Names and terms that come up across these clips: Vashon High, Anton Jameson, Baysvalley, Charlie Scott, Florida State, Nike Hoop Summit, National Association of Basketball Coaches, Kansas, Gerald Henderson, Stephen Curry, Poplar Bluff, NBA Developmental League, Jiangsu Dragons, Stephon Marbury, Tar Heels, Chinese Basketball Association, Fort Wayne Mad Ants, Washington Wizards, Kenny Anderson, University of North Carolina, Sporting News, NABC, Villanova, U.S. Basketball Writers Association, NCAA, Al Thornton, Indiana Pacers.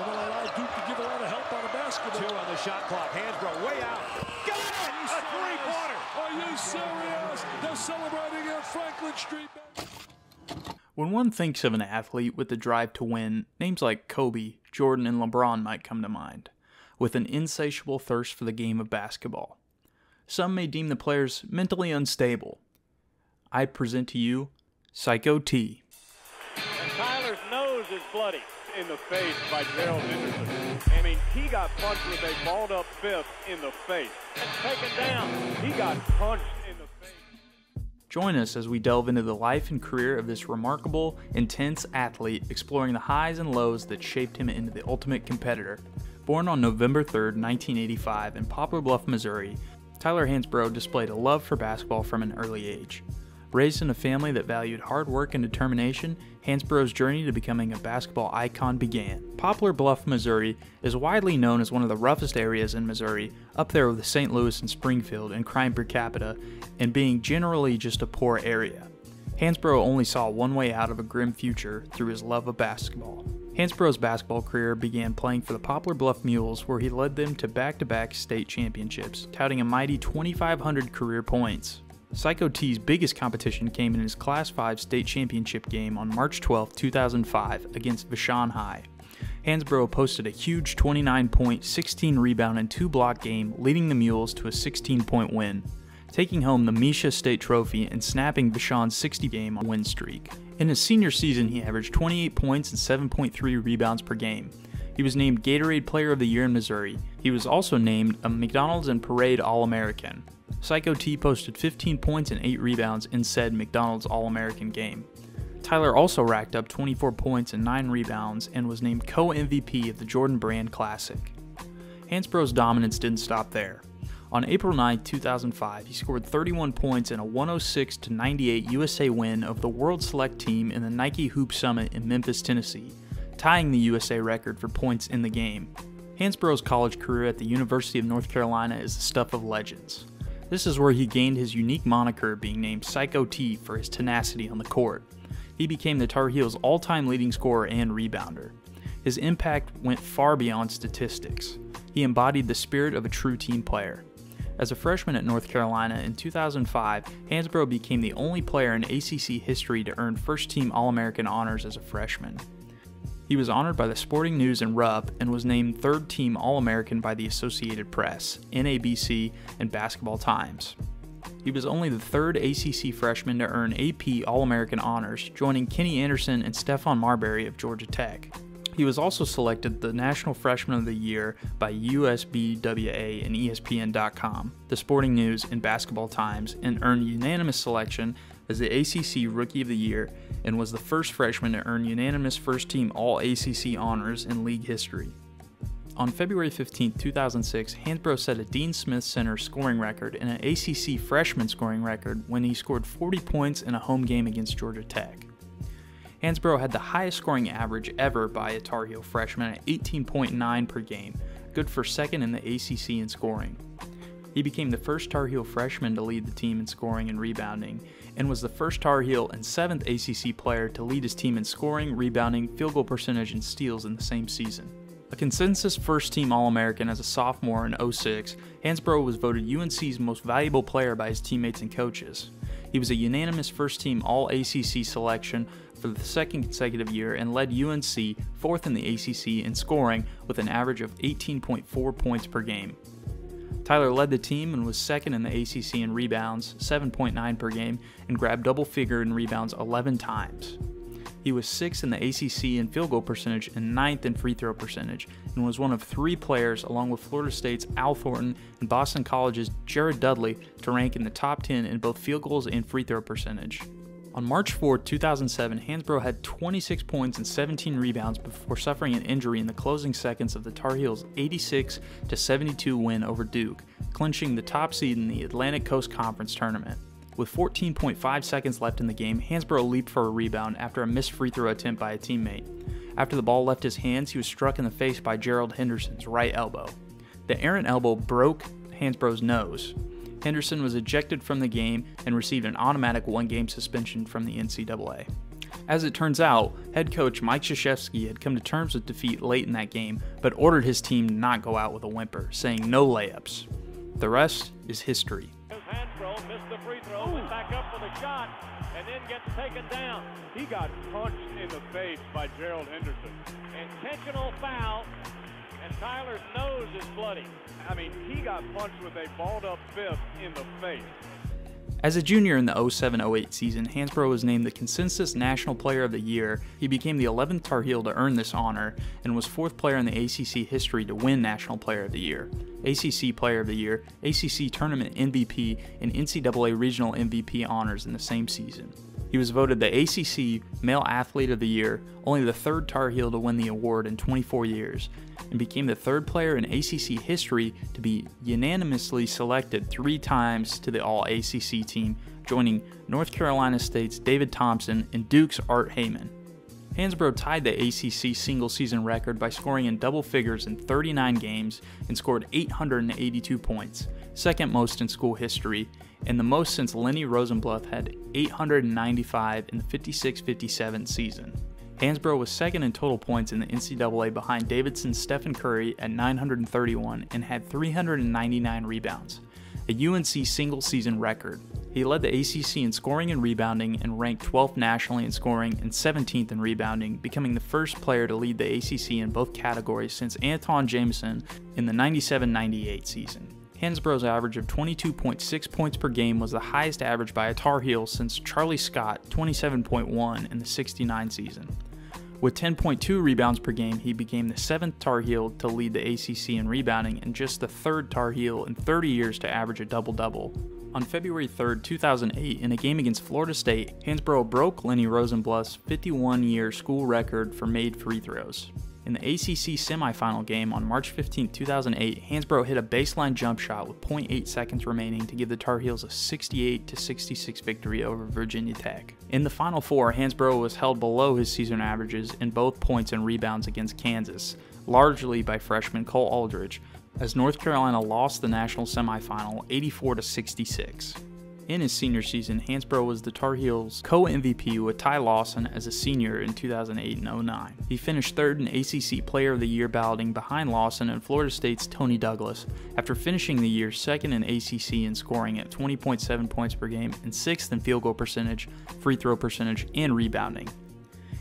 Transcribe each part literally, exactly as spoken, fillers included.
It will allow Duke to give a lot of help on the basketball. Two on the shot clock. Hansbrough way out. Got it! A three-pointer. Are you serious? They're celebrating at Franklin Street. When one thinks of an athlete with the drive to win, names like Kobe, Jordan, and LeBron might come to mind, with an insatiable thirst for the game of basketball. Some may deem the players mentally unstable. I present to you Psycho T. And Tyler's nose is bloody. In the face by Gerald Henderson. I mean, he got punched with a balled up fist in the face. And taken down. He got punched in the face. Join us as we delve into the life and career of this remarkable, intense athlete, exploring the highs and lows that shaped him into the ultimate competitor. Born on November third, nineteen eighty-five in Poplar Bluff, Missouri, Tyler Hansbrough displayed a love for basketball from an early age. Raised in a family that valued hard work and determination, Hansbrough's journey to becoming a basketball icon began. Poplar Bluff, Missouri is widely known as one of the roughest areas in Missouri, up there with Saint Louis and Springfield in crime per capita, and being generally just a poor area. Hansbrough only saw one way out of a grim future through his love of basketball. Hansbrough's basketball career began playing for the Poplar Bluff Mules, where he led them to back-to-back state championships, touting a mighty twenty-five hundred career points. Psycho T's biggest competition came in his Class five state championship game on March twelfth, two thousand five against Vashon High. Hansbrough posted a huge twenty-nine point, sixteen rebound, and two block game, leading the Mules to a sixteen point win, taking home the Misha State Trophy and snapping Vashon's sixty game win streak. In his senior season, he averaged twenty-eight points and seven point three rebounds per game. He was named Gatorade Player of the Year in Missouri. He was also named a McDonald's and Parade All-American. Psycho T posted fifteen points and eight rebounds in said McDonald's All-American game. Tyler also racked up twenty-four points and nine rebounds and was named co-M V P of the Jordan Brand Classic. Hansbrough's dominance didn't stop there. On April ninth, two thousand five, he scored thirty-one points in a one oh six to ninety-eight U S A win of the World Select Team in the Nike Hoop Summit in Memphis, Tennessee, tying the U S A record for points in the game. Hansbrough's college career at the University of North Carolina is the stuff of legends. This is where he gained his unique moniker, being named Psycho T for his tenacity on the court. He became the Tar Heels' all-time leading scorer and rebounder. His impact went far beyond statistics. He embodied the spirit of a true team player. As a freshman at North Carolina in two thousand five, Hansbrough became the only player in A C C history to earn first-team All-American honors as a freshman. He was honored by the Sporting News and Rupp and was named third-team All-American by the Associated Press, N A B C, and Basketball Times. He was only the third A C C freshman to earn A P All-American honors, joining Kenny Anderson and Stephon Marbury of Georgia Tech. He was also selected the National Freshman of the Year by U S B W A and E S P N dot com, the Sporting News and Basketball Times, and earned unanimous selection as the A C C Rookie of the Year, and was the first freshman to earn unanimous first-team All-A C C honors in league history. On February fifteenth, two thousand six, Hansbrough set a Dean Smith Center scoring record and an A C C freshman scoring record when he scored forty points in a home game against Georgia Tech. Hansbrough had the highest scoring average ever by a Tar Heel freshman at eighteen point nine per game, good for second in the A C C in scoring. He became the first Tar Heel freshman to lead the team in scoring and rebounding, and was the first Tar Heel and seventh A C C player to lead his team in scoring, rebounding, field goal percentage, and steals in the same season. A consensus first-team All-American as a sophomore in oh six, Hansbrough was voted U N C's most valuable player by his teammates and coaches. He was a unanimous first-team All-A C C selection for the second consecutive year and led U N C fourth in the A C C in scoring with an average of eighteen point four points per game. Tyler led the team and was second in the A C C in rebounds, seven point nine per game, and grabbed double figure in rebounds eleven times. He was sixth in the A C C in field goal percentage and ninth in free throw percentage, and was one of three players, along with Florida State's Al Thornton and Boston College's Jared Dudley, to rank in the top ten in both field goals and free throw percentage. On March fourth, two thousand seven, Hansbrough had twenty-six points and seventeen rebounds before suffering an injury in the closing seconds of the Tar Heels' eighty-six to seventy-two win over Duke, clinching the top seed in the Atlantic Coast Conference tournament. With fourteen point five seconds left in the game, Hansbrough leaped for a rebound after a missed free throw attempt by a teammate. After the ball left his hands, he was struck in the face by Gerald Henderson's right elbow. The errant elbow broke Hansbrough's nose. Henderson was ejected from the game and received an automatic one-game suspension from the N C double A. As it turns out, head coach Mike Krzyzewski had come to terms with defeat late in that game, but ordered his team to not go out with a whimper, saying no layups. The rest is history. Hansbrough missed the free throw, went back up for the shot, and then gets taken down. He got punched in the face by Gerald Henderson. Intentional foul, and Tyler's nose is bloody. I mean, he got punched with a balled-up fist in the face. As a junior in the oh seven oh eight season, Hansbrough was named the Consensus National Player of the Year. He became the eleventh Tar Heel to earn this honor, and was fourth player in the A C C history to win National Player of the Year, A C C Player of the Year, A C C Tournament M V P, and N C double A Regional M V P honors in the same season. He was voted the A C C Male Athlete of the Year, only the third Tar Heel to win the award in twenty-four years, and became the third player in A C C history to be unanimously selected three times to the All-A C C team, joining North Carolina State's David Thompson and Duke's Art Heyman. Hansbrough tied the A C C single-season record by scoring in double figures in thirty-nine games and scored eight hundred eighty-two points, second most in school history, and the most since Lenny Rosenbluth had eight hundred ninety-five in the fifty-six fifty-seven season. Hansbrough was second in total points in the N C double A behind Davidson's Stephen Curry at nine hundred thirty-one and had three hundred ninety-nine rebounds, a U N C single-season record. He led the A C C in scoring and rebounding and ranked twelfth nationally in scoring and seventeenth in rebounding, becoming the first player to lead the A C C in both categories since Anton Jameson in the ninety-seven ninety-eight season. Hansbrough's average of twenty-two point six points per game was the highest average by a Tar Heel since Charlie Scott twenty-seven point one in the sixty-nine season. With ten point two rebounds per game, he became the seventh Tar Heel to lead the A C C in rebounding and just the third Tar Heel in thirty years to average a double-double. On February third two thousand eight, in a game against Florida State, Hansbrough broke Lenny Rosenbluth's fifty-one year school record for made free throws. In the A C C semifinal game on March fifteenth two thousand eight, Hansbrough hit a baseline jump shot with zero point eight seconds remaining to give the Tar Heels a sixty-eight to sixty-six victory over Virginia Tech. In the Final Four, Hansbrough was held below his season averages in both points and rebounds against Kansas, largely by freshman Cole Aldridge, as North Carolina lost the national semifinal eighty-four to sixty-six. In his senior season, Hansbrough was the Tar Heels' co-M V P with Ty Lawson as a senior in two thousand eight and oh nine. He finished third in A C C Player of the Year balloting behind Lawson and Florida State's Tony Douglas, after finishing the year second in A C C in scoring at twenty point seven points per game and sixth in field goal percentage, free throw percentage, and rebounding.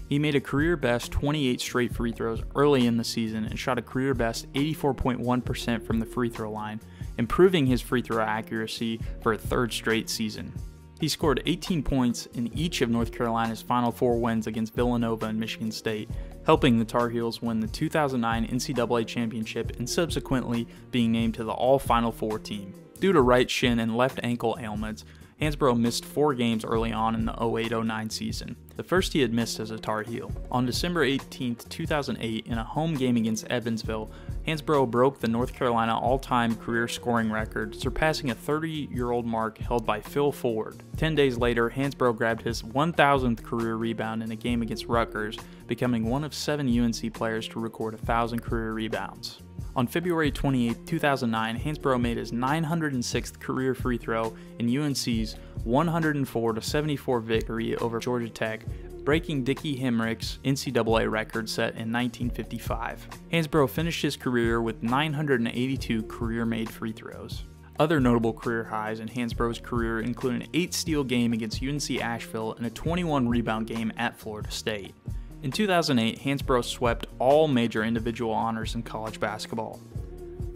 He made a career-best twenty-eight straight free throws early in the season and shot a career-best eighty-four point one percent from the free throw line, improving his free throw accuracy for a third straight season. He scored eighteen points in each of North Carolina's Final Four wins against Villanova and Michigan State, helping the Tar Heels win the two thousand nine N C double A championship and subsequently being named to the All-Final Four team. Due to right shin and left ankle ailments, Hansbrough missed four games early on in the oh eight oh nine season, the first he had missed as a Tar Heel. On December eighteenth two thousand eight, in a home game against Evansville, Hansbrough broke the North Carolina all-time career scoring record, surpassing a thirty year old mark held by Phil Ford. Ten days later, Hansbrough grabbed his one thousandth career rebound in a game against Rutgers, becoming one of seven U N C players to record one thousand career rebounds. On February twenty-eighth two thousand nine, Hansbrough made his nine hundred sixth career free throw in U N C's one hundred four to seventy-four victory over Georgia Tech, breaking Dickie Hemrick's N C double A record set in nineteen fifty-five. Hansbrough finished his career with nine hundred eighty-two career-made free throws. Other notable career highs in Hansbrough's career include an eight steal game against U N C Asheville and a twenty-one rebound game at Florida State. In two thousand eight, Hansbrough swept all major individual honors in college basketball.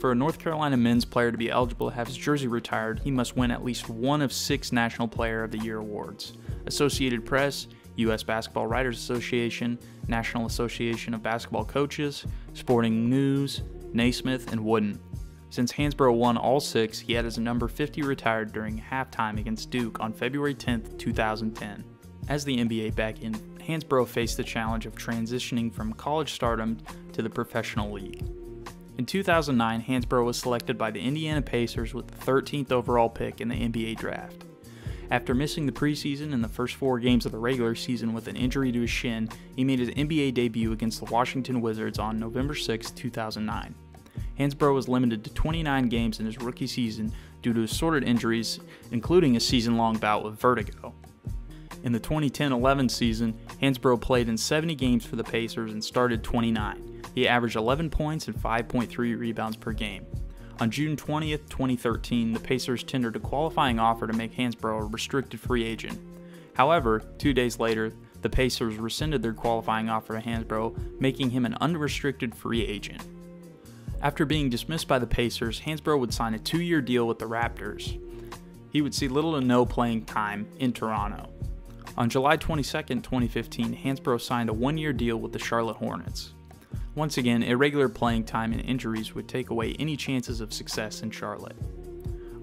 For a North Carolina men's player to be eligible to have his jersey retired, he must win at least one of six National Player of the Year awards: Associated Press, U S Basketball Writers Association, National Association of Basketball Coaches, Sporting News, Naismith, and Wooden. Since Hansbrough won all six, he had his number fifty retired during halftime against Duke on February tenth two thousand ten. As the N B A back in, Hansbrough faced the challenge of transitioning from college stardom to the professional league. In two thousand nine, Hansbrough was selected by the Indiana Pacers with the thirteenth overall pick in the N B A draft. After missing the preseason and the first four games of the regular season with an injury to his shin, he made his N B A debut against the Washington Wizards on November sixth two thousand nine. Hansbrough was limited to twenty-nine games in his rookie season due to assorted injuries, including a season-long bout with vertigo. In the twenty ten eleven season, Hansbrough played in seventy games for the Pacers and started twenty-nine. He averaged eleven points and five point three rebounds per game. On June twentieth, twenty thirteen, the Pacers tendered a qualifying offer to make Hansbrough a restricted free agent. However, two days later, the Pacers rescinded their qualifying offer to Hansbrough, making him an unrestricted free agent. After being dismissed by the Pacers, Hansbrough would sign a two-year deal with the Raptors. He would see little to no playing time in Toronto. On July twenty-second, twenty fifteen, Hansbrough signed a one-year deal with the Charlotte Hornets. Once again, irregular playing time and injuries would take away any chances of success in Charlotte.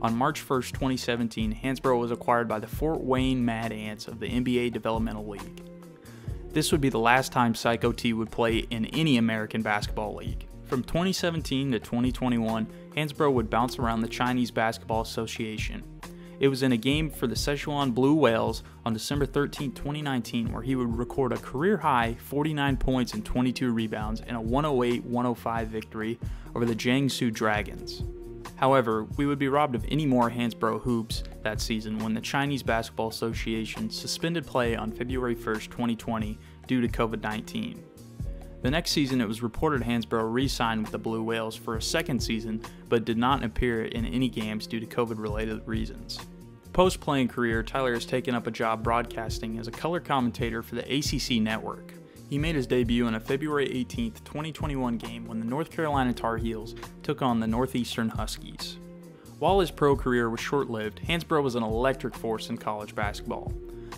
On March first, twenty seventeen, Hansbrough was acquired by the Fort Wayne Mad Ants of the N B A Developmental League. This would be the last time Psycho T would play in any American basketball league. From twenty seventeen to twenty twenty-one, Hansbrough would bounce around the Chinese Basketball Association. It was in a game for the Sichuan Blue Whales on December thirteenth, twenty nineteen, where he would record a career-high forty-nine points and twenty-two rebounds in a one oh eight one oh five victory over the Jiangsu Dragons. However, we would be robbed of any more Hansbrough hoops that season when the Chinese Basketball Association suspended play on February first, twenty twenty due to COVID nineteen. The next season, it was reported Hansbrough re-signed with the Blue Whales for a second season, but did not appear in any games due to COVID-related reasons. Post-playing career, Tyler has taken up a job broadcasting as a color commentator for the A C C network. He made his debut in a February eighteenth, twenty twenty-one game when the North Carolina Tar Heels took on the Northeastern Huskies. While his pro career was short-lived, Hansbrough was an electric force in college basketball.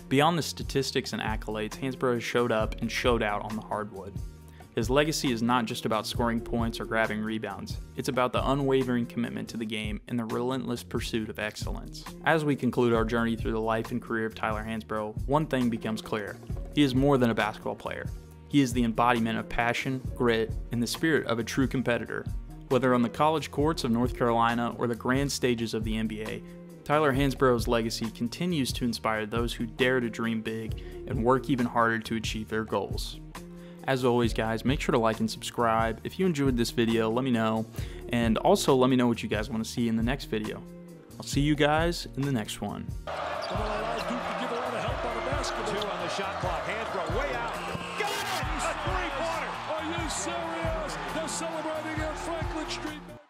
Beyond the statistics and accolades, Hansbrough has showed up and showed out on the hardwood. His legacy is not just about scoring points or grabbing rebounds. It's about the unwavering commitment to the game and the relentless pursuit of excellence. As we conclude our journey through the life and career of Tyler Hansbrough, one thing becomes clear. He is more than a basketball player. He is the embodiment of passion, grit, and the spirit of a true competitor. Whether on the college courts of North Carolina or the grand stages of the N B A, Tyler Hansbrough's legacy continues to inspire those who dare to dream big and work even harder to achieve their goals. As always, guys, make sure to like and subscribe. If you enjoyed this video, let me know. And also let me know what you guys want to see in the next video. I'll see you guys in the next one. Street.